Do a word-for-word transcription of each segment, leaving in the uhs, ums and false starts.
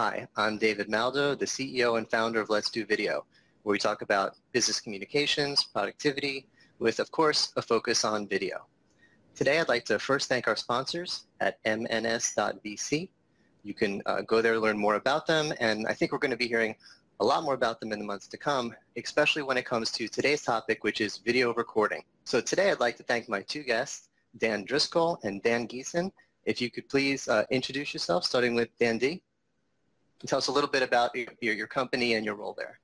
Hi, I'm David Maldow, the C E O and founder of Let's Do Video, where we talk about business communications, productivity, with, of course, a focus on video. Today, I'd like to first thank our sponsors at M N S dot V C. You can uh, go there to learn more about them, and I think we're going to be hearing a lot more about them in the months to come, especially when it comes to today's topic, which is video recording. So today, I'd like to thank my two guests, Dan Driscoll and Dan Giesen. If you could please uh, introduce yourself, starting with Dan D. Tell us a little bit about your, your company and your role there.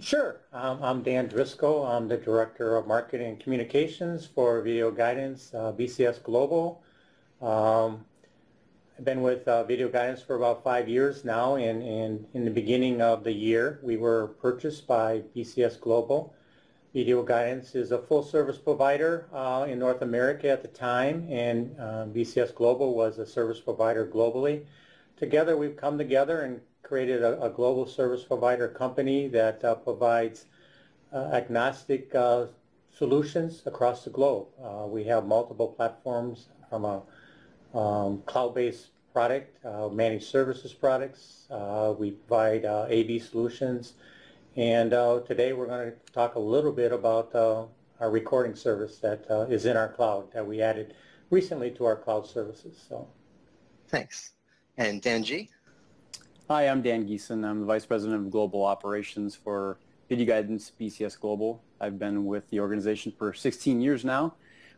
Sure. Um, I'm Dan Driscoll. I'm the Director of Marketing and Communications for Video Guidance, uh, B C S Global. Um, I've been with uh, Video Guidance for about five years now, and, and in the beginning of the year, we were purchased by B C S Global. Video Guidance is a full-service provider uh, in North America at the time, and uh, B C S Global was a service provider globally. Together, we've come together and created a, a global service provider company that uh, provides uh, agnostic uh, solutions across the globe. Uh, we have multiple platforms, from a um, cloud-based product, uh, managed services products. Uh, we provide uh, A V solutions. And uh, today, we're going to talk a little bit about uh, our recording service that uh, is in our cloud that we added recently to our cloud services. So, thanks. And Dan G. Hi, I'm Dan Giesen. I'm the Vice President of Global Operations for Video Guidance B C S Global. I've been with the organization for sixteen years now.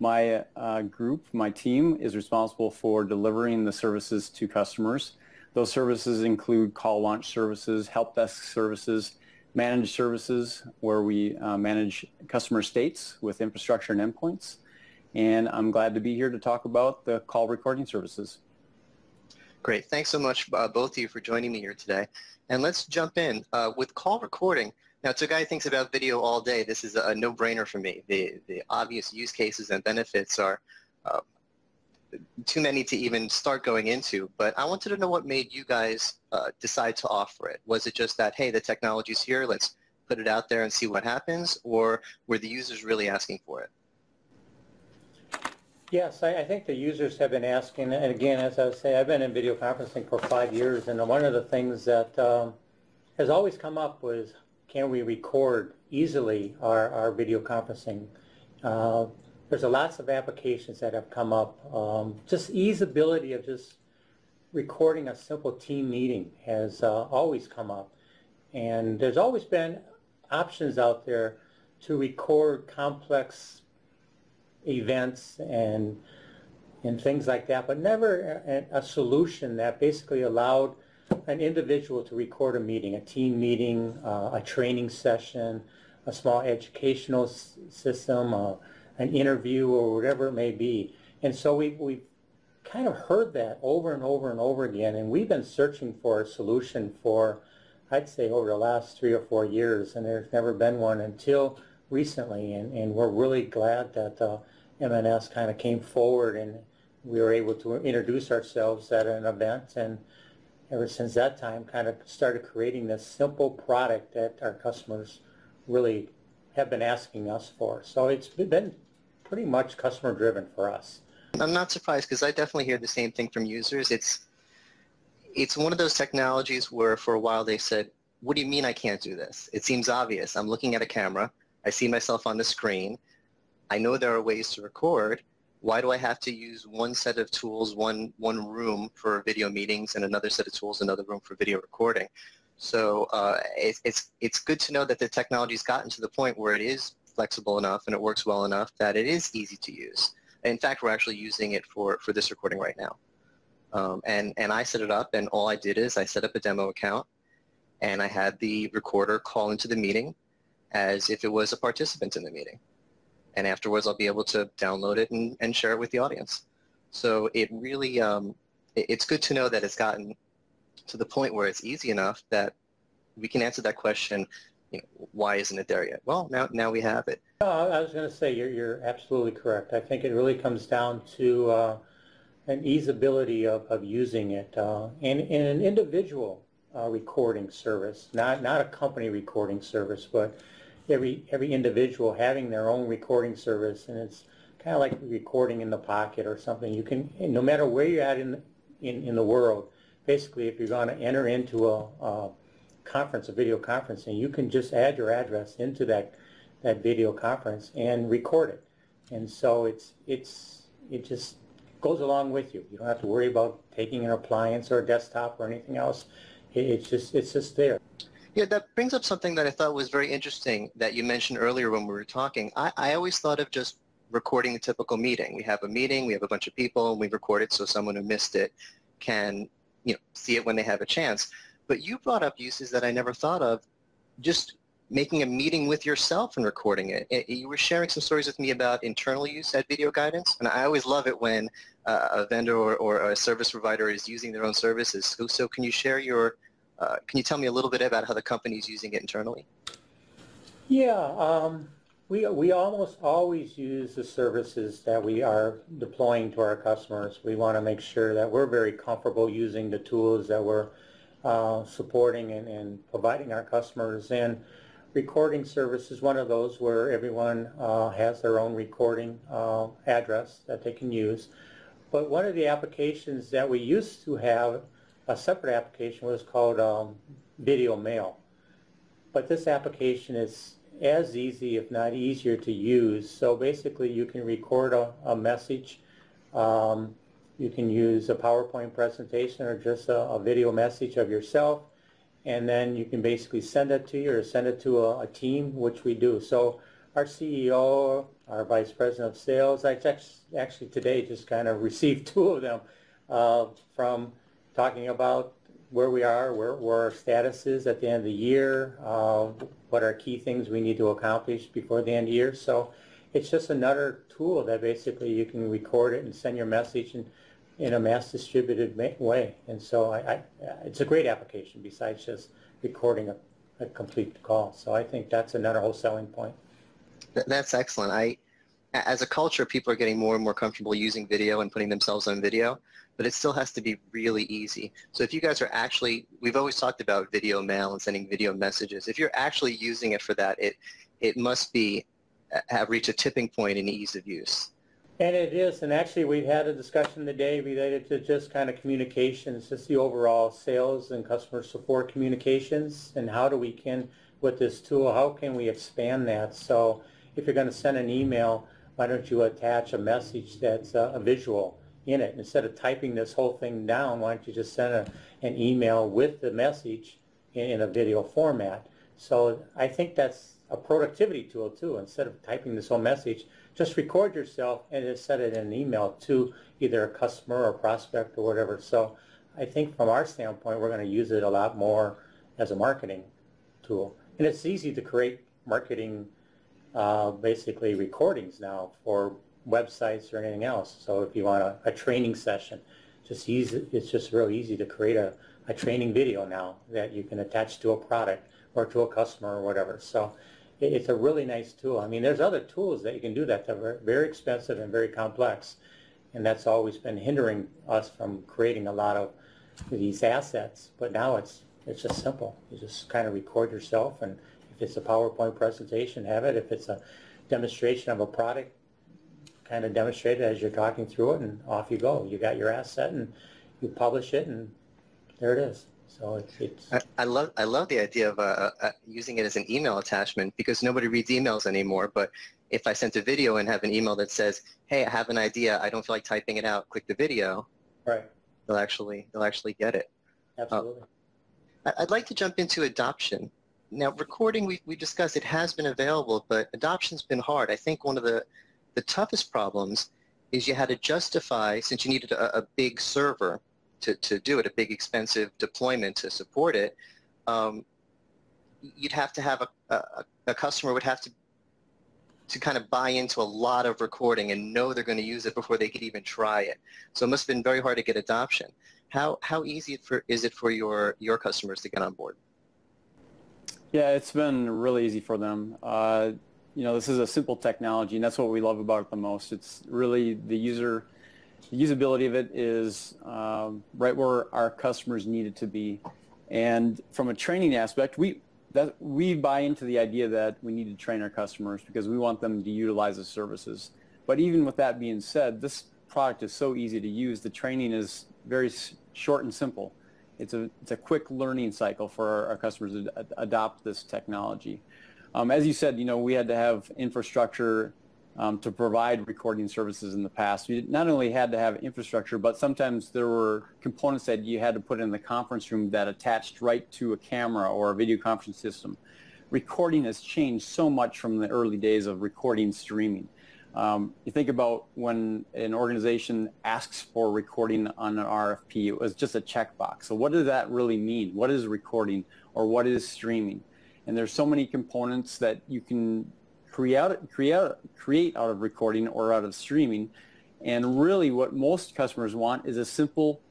My uh, group, my team, is responsible for delivering the services to customers. Those services include call launch services, help desk services, managed services, where we uh, manage customer states with infrastructure and endpoints. And I'm glad to be here to talk about the call recording services. Great. Thanks so much, uh, both of you, for joining me here today. And let's jump in uh, with call recording. Now, to a guy who thinks about video all day, this is a no-brainer for me. The, the obvious use cases and benefits are uh, too many to even start going into. But I wanted to know what made you guys uh, decide to offer it. Was it just that, hey, the technology's here, let's put it out there and see what happens? Or were the users really asking for it? Yes, I, I think the users have been asking, and again, as I say, I've been in video conferencing for five years, and one of the things that um, has always come up was, can we record easily our, our video conferencing? Uh, there's a lots of applications that have come up. Um, just easeability of just recording a simple team meeting has uh, always come up, and there's always been options out there to record complex events and and things like that, but never a, a solution that basically allowed an individual to record a meeting, a team meeting, uh, a training session, a small educational s system, uh, an interview, or whatever it may be. And so we we kind of heard that over and over and over again, and we've been searching for a solution for, I'd say, over the last three or four years, and there's never been one until recently, and, and we're really glad that uh, M N S kind of came forward, and we were able to introduce ourselves at an event, and ever since that time kind of started creating this simple product that our customers really have been asking us for. So it's been pretty much customer driven for us. I'm not surprised, because I definitely hear the same thing from users. It's, it's one of those technologies where for a while they said, what do you mean I can't do this? It seems obvious. I'm looking at a camera. I see myself on the screen. I know there are ways to record. Why do I have to use one set of tools, one, one room for video meetings, and another set of tools, another room for video recording? So uh, it, it's, it's good to know that the technology's gotten to the point where it is flexible enough and it works well enough that it is easy to use. In fact, we're actually using it for, for this recording right now. Um, and, and I set it up, and all I did is I set up a demo account, and I had the recorder call into the meeting as if it was a participant in the meeting. And afterwards, I'll be able to download it and, and share it with the audience. So it really, um, it, it's good to know that it's gotten to the point where it's easy enough that we can answer that question, you know, why isn't it there yet? Well, now, now we have it. Uh, I was going to say, you're, you're absolutely correct. I think it really comes down to uh, an easeability of, of using it. Uh, and, and an individual uh, recording service, not, not a company recording service, but every every individual having their own recording service, and it's kind of like recording in the pocket or something. You can, no matter where you're at in in, in the world, basically if you're going to enter into a, a conference, a video conferencing, you can just add your address into that that video conference and record it. And so it's it's it just goes along with you. You don't have to worry about taking an appliance or a desktop or anything else. It, it's just it's just there. Yeah, that brings up something that I thought was very interesting that you mentioned earlier when we were talking. I, I always thought of just recording a typical meeting. We have a meeting, we have a bunch of people, and we record it so someone who missed it can, you know, see it when they have a chance. But you brought up uses that I never thought of, just making a meeting with yourself and recording it. It you were sharing some stories with me about internal use at Video Guidance, and I always love it when uh, a vendor or, or a service provider is using their own services. So, so can you share your Uh, can you tell me a little bit about how the company is using it internally? Yeah, um, we, we almost always use the services that we are deploying to our customers. We want to make sure that we're very comfortable using the tools that we're uh, supporting and, and providing our customers. And recording service is one of those where everyone uh, has their own recording uh, address that they can use. But one of the applications that we used to have, a separate application, was called um, Video Mail. But this application is as easy, if not easier, to use. So basically you can record a, a message. Um, you can use a PowerPoint presentation or just a, a video message of yourself, and then you can basically send it to you or send it to a, a team, which we do. So our C E O, our Vice President of Sales, I actually today just kind of received two of them uh, from talking about where we are, where, where our status is at the end of the year, uh, what are key things we need to accomplish before the end of the year. So it's just another tool that basically you can record it and send your message in, in a mass distributed way. And so I, I, it's a great application besides just recording a, a complete call. So I think that's another whole selling point. That's excellent. I, as a culture, people are getting more and more comfortable using video and putting themselves on video, but it still has to be really easy. So if you guys are actually, we've always talked about video mail and sending video messages. If you're actually using it for that, it it must be have reached a tipping point in ease of use. And it is, and actually we've had a discussion today related to just kind of communications, just the overall sales and customer support communications, and how do we can, with this tool, how can we expand that? So if you're going to send an email, why don't you attach a message that's uh, a visual in it? Instead of typing this whole thing down, why don't you just send a, an email with the message in, in a video format? So I think that's a productivity tool too. Instead of typing this whole message, just record yourself and just send it in an email to either a customer or prospect or whatever. So I think from our standpoint, we're going to use it a lot more as a marketing tool. And it's easy to create marketing Uh, basically recordings now for websites or anything else. So if you want a, a training session, just easy, it's just real easy to create a, a training video now that you can attach to a product or to a customer or whatever. So it, it's a really nice tool. I mean, there's other tools that you can do that that are very expensive and very complex, and that's always been hindering us from creating a lot of these assets. But now it's, it's just simple. You just kind of record yourself, and if it's a PowerPoint presentation, have it. If it's a demonstration of a product, kind of demonstrate it as you're talking through it, and off you go. You got your asset, and you publish it, and there it is. So it's. it's I, I love I love the idea of uh, uh, using it as an email attachment, because nobody reads emails anymore. But if I sent a video and have an email that says, "Hey, I have an idea. I don't feel like typing it out. Click the video," right? They'll actually they'll actually get it. Absolutely. Uh, I'd like to jump into adoption. Now, recording, we, we discussed, it has been available, but adoption's been hard. I think one of the, the toughest problems is you had to justify, since you needed a, a big server to, to do it, a big expensive deployment to support it, um, you'd have to have a, a, a customer would have to, to kind of buy into a lot of recording and know they're going to use it before they could even try it. So it must have been very hard to get adoption. How, how easy for, is it for your, your customers to get on board? Yeah, it's been really easy for them. Uh, you know, this is a simple technology, and that's what we love about it the most. It's really the user, the usability of it is um, right where our customers need it to be. And from a training aspect, we that we buy into the idea that we need to train our customers because we want them to utilize the services. But even with that being said, this product is so easy to use. The training is very short and simple. it's a, it's a quick learning cycle for our, our customers to ad adopt this technology. Um, as you said, you know, we had to have infrastructure um, to provide recording services in the past. We not only had to have infrastructure, but sometimes there were components that you had to put in the conference room that attached right to a camera or a video conference system. Recording has changed so much from the early days of recording streaming. Um, you think about when an organization asks for recording on an R F P, it was just a checkbox. So what does that really mean? What is recording or what is streaming? And there's so many components that you can create, create, create out of recording or out of streaming. And really what most customers want is a simple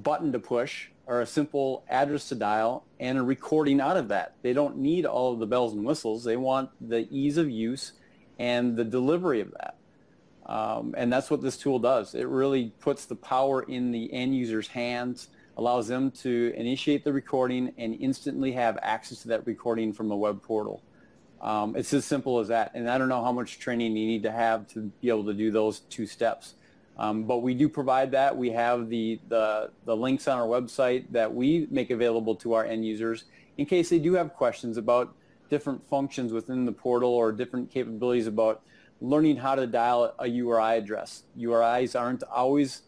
button to push or a simple address to dial and a recording out of that. They don't need all of the bells and whistles. They want the ease of use and the delivery of that. Um, and that's what this tool does. It really puts the power in the end user's hands, allows them to initiate the recording and instantly have access to that recording from a web portal. Um, it's as simple as that. And I don't know how much training you need to have to be able to do those two steps. Um, but we do provide that. We have the, the, the links on our website that we make available to our end users in case they do have questions about different functions within the portal or different capabilities about learning how to dial a U R I address. U R Is aren't always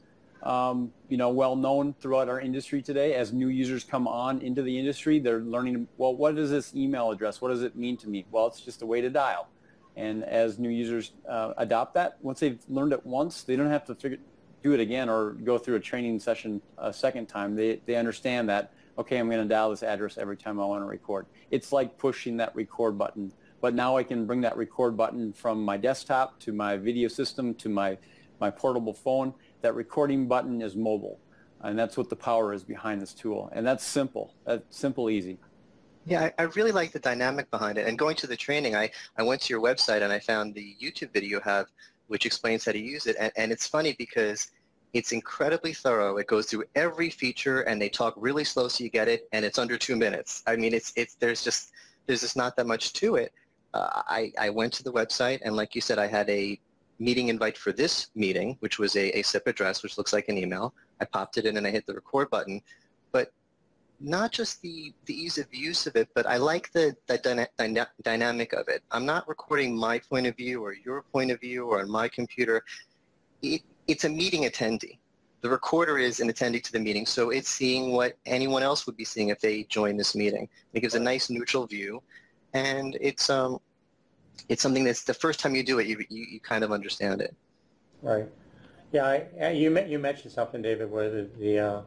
um, you know, well known throughout our industry today. As new users come on into the industry, they're learning, well, what is this email address? What does it mean to me? Well, it's just a way to dial. And as new users uh, adopt that, once they've learned it once, they don't have to figure, do it again or go through a training session a second time. They, they understand that, okay, I'm going to dial this address every time I want to record. It's like pushing that record button, but now I can bring that record button from my desktop to my video system to my, my portable phone. That recording button is mobile, and that's what the power is behind this tool, and that's simple. That's simple, easy. Yeah, I, I really like the dynamic behind it, and going to the training, I, I went to your website and I found the YouTube video you have, which explains how to use it, and, and it's funny because it's incredibly thorough. It goes through every feature, and they talk really slow so you get it, and it's under two minutes. I mean, it's it's there's just there's just not that much to it. Uh, I I went to the website, and like you said, I had a meeting invite for this meeting, which was a, a S I P address, which looks like an email. I popped it in, and I hit the record button. But not just the the ease of use of it, but I like the the dyna dyna dynamic of it. I'm not recording my point of view or your point of view or on my computer. It, It's a meeting attendee. The recorder is an attendee to the meeting, so it's seeing what anyone else would be seeing if they join this meeting. It gives a nice neutral view, and it's um, it's something that's the first time you do it, you you, you kind of understand it. Right. Yeah. I, I, you you mentioned something, David, where the the, uh,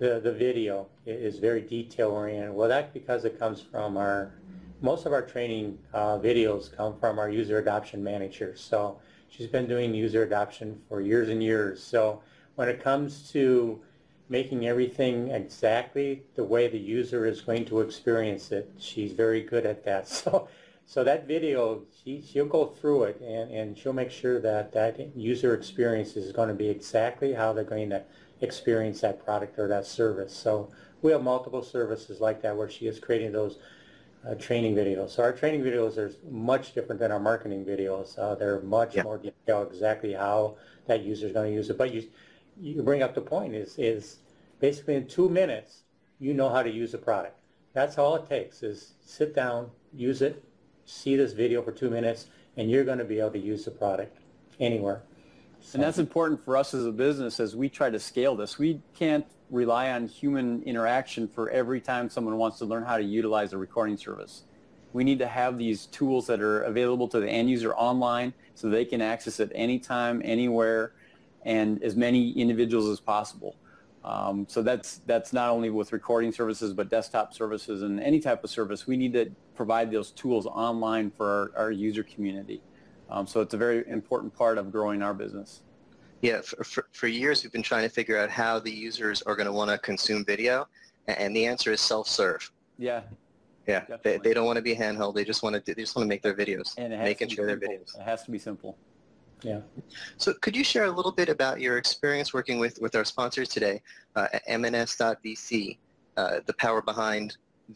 the the video is very detail oriented. Well, that's because it comes from our most of our training uh, videos come from our user adoption manager. So. She's been doing user adoption for years and years. So when it comes to making everything exactly the way the user is going to experience it, she's very good at that. So, so that video, she, she'll go through it, and, and she'll make sure that that user experience is going to be exactly how they're going to experience that product or that service. So we have multiple services like that where she is creating those Uh, training videos. So our training videos are much different than our marketing videos. Uh, they're much yeah. more detailed, exactly how that user is going to use it. But you, you bring up the point is is basically in two minutes you know how to use a product. That's all it takes is sit down, use it, see this video for two minutes, and you're going to be able to use the product anywhere. So. And that's important for us as a business as we try to scale this. We can't rely on human interaction for every time someone wants to learn how to utilize a recording service. We need to have these tools that are available to the end user online so they can access it anytime, anywhere, and as many individuals as possible. Um, so that's, that's not only with recording services, but desktop services and any type of service. We need to provide those tools online for our, our user community. Um, so it's a very important part of growing our business. Yeah, for, for, for years we've been trying to figure out how the users are going to want to consume video, and the answer is self-serve. Yeah, yeah. They, they don't want to be handheld. They just want to do, they just want to make their videos, and make and share their videos. It has to be simple. Yeah. So could you share a little bit about your experience working with with our sponsors today, uh, M N S dot V C, uh, the power behind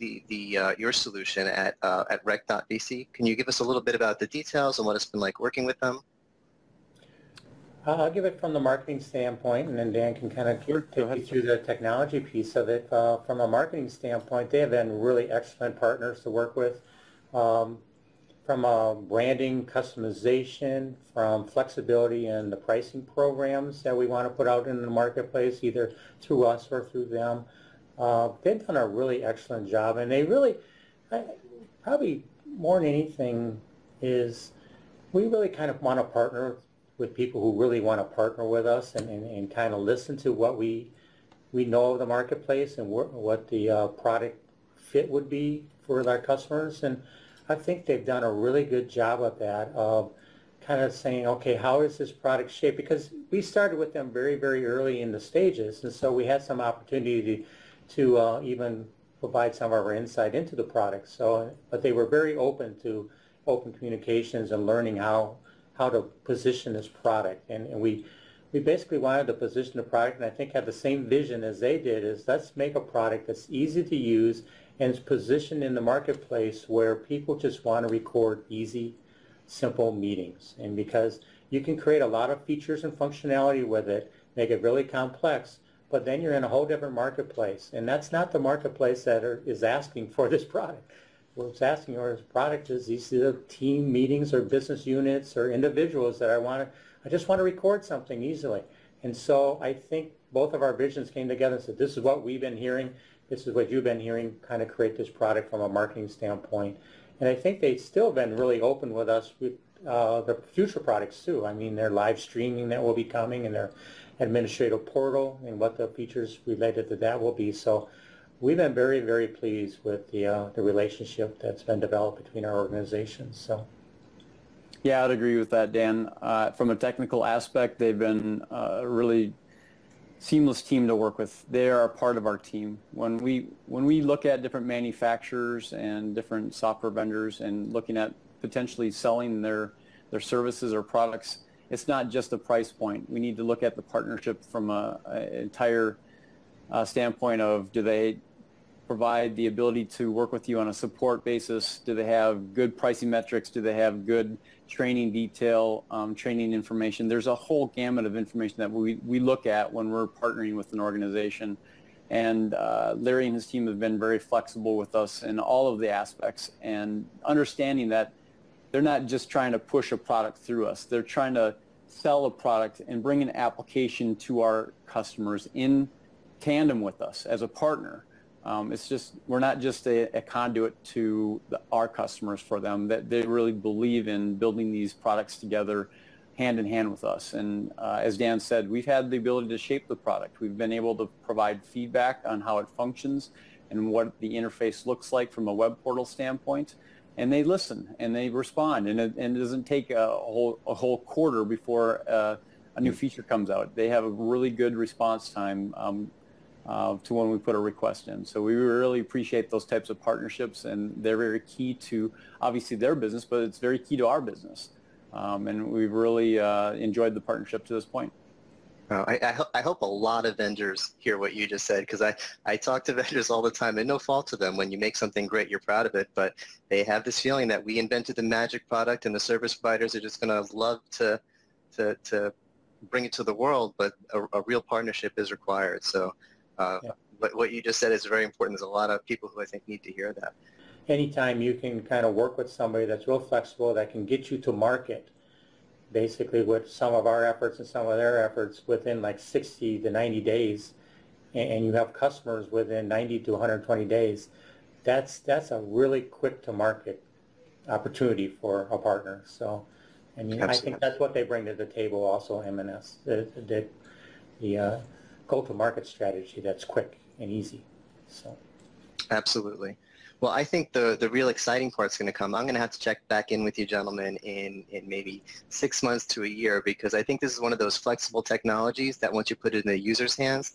the the uh, your solution at uh, at rec dot V C? Can you give us a little bit about the details and what it's been like working with them? Uh, I'll give it from the marketing standpoint, and then Dan can kind of sure, take you through the technology piece of it. Uh, from a marketing standpoint, they have been really excellent partners to work with. Um, from uh, branding, customization, from flexibility in the pricing programs that we want to put out in the marketplace, either through us or through them. Uh, they've done a really excellent job, and they really, I, probably more than anything, is we really kind of want to partner with people who really want to partner with us and, and, and kind of listen to what we we know of the marketplace and wh what the uh, product fit would be for our customers. And I think they've done a really good job of that, of kind of saying, okay, how is this product shaped? Because we started with them very, very early in the stages, and so we had some opportunity to, to uh, even provide some of our insight into the product. So, but they were very open to open communications and learning how how to position this product, and, and we we basically wanted to position the product, and I think had the same vision as they did, is let's make a product that's easy to use and is positioned in the marketplace where people just want to record easy, simple meetings. And because you can create a lot of features and functionality with it, make it really complex, but then you're in a whole different marketplace, and that's not the marketplace that are, is asking for this product. What's asking for is product is these team meetings or business units or individuals that I want to, I just want to record something easily. And so I think both of our visions came together and said, this is what we've been hearing, this is what you've been hearing, kind of create this product from a marketing standpoint. And I think they've still been really open with us with uh, the future products too. I mean, their live streaming that will be coming and their administrative portal and what the features related to that will be. So we've been very, very pleased with the, uh, the relationship that's been developed between our organizations. So, yeah, I'd agree with that, Dan. Uh, from a technical aspect, they've been a really seamless team to work with. They are a part of our team. When we, when we look at different manufacturers and different software vendors and looking at potentially selling their, their services or products, it's not just the price point. We need to look at the partnership from an entire Uh, standpoint of, do they provide the ability to work with you on a support basis? Do they have good pricing metrics? Do they have good training detail, um, training information? There's a whole gamut of information that we, we look at when we're partnering with an organization. And uh, Larry and his team have been very flexible with us in all of the aspects, and understanding that they're not just trying to push a product through us. They're trying to sell a product and bring an application to our customers in tandem with us as a partner. Um, it's just, we're not just a, a conduit to the, our customers for them, that they really believe in building these products together hand in hand with us. And uh, as Dan said, we've had the ability to shape the product. We've been able to provide feedback on how it functions and what the interface looks like from a web portal standpoint. And they listen and they respond. And it, and it doesn't take a whole, a whole quarter before uh, a new feature comes out. They have a really good response time um, Uh, to when we put a request in. So we really appreciate those types of partnerships, and they're very key to obviously their business, but it's very key to our business. Um, and we've really uh, enjoyed the partnership to this point. Oh, I, I, ho I hope a lot of vendors hear what you just said, because I, I talk to vendors all the time, and no fault to them. When you make something great, you're proud of it, but they have this feeling that we invented the magic product and the service providers are just going to love to, to, to bring it to the world, but a, a real partnership is required. So. Uh, yeah. But what you just said is very important. There's a lot of people who I think need to hear that. Anytime you can kind of work with somebody that's real flexible, that can get you to market, basically with some of our efforts and some of their efforts within like sixty to ninety days, and you have customers within ninety to one hundred twenty days, that's, that's a really quick to market opportunity for a partner. So, I mean, absolutely. I think that's what they bring to the table also, M N S, the, the, the uh, go-to-market strategy that's quick and easy. So, absolutely. Well, I think the the real exciting part's going to come. I'm going to have to check back in with you gentlemen in, in maybe six months to a year, because I think this is one of those flexible technologies that once you put it in the user's hands,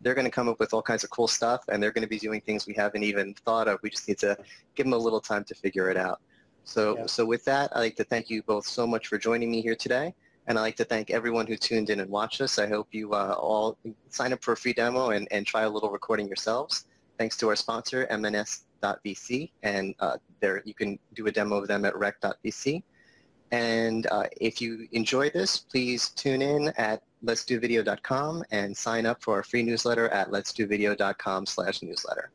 they're going to come up with all kinds of cool stuff, and they're going to be doing things we haven't even thought of. We just need to give them a little time to figure it out. So, yeah. So with that, I'd like to thank you both so much for joining me here today. And I'd like to thank everyone who tuned in and watched us. I hope you uh, all sign up for a free demo and, and try a little recording yourselves. Thanks to our sponsor, M N S dot V C, and uh, there you can do a demo of them at rec dot V C. And uh, if you enjoy this, please tune in at lets do video dot com and sign up for our free newsletter at lets do video dot com slash newsletter.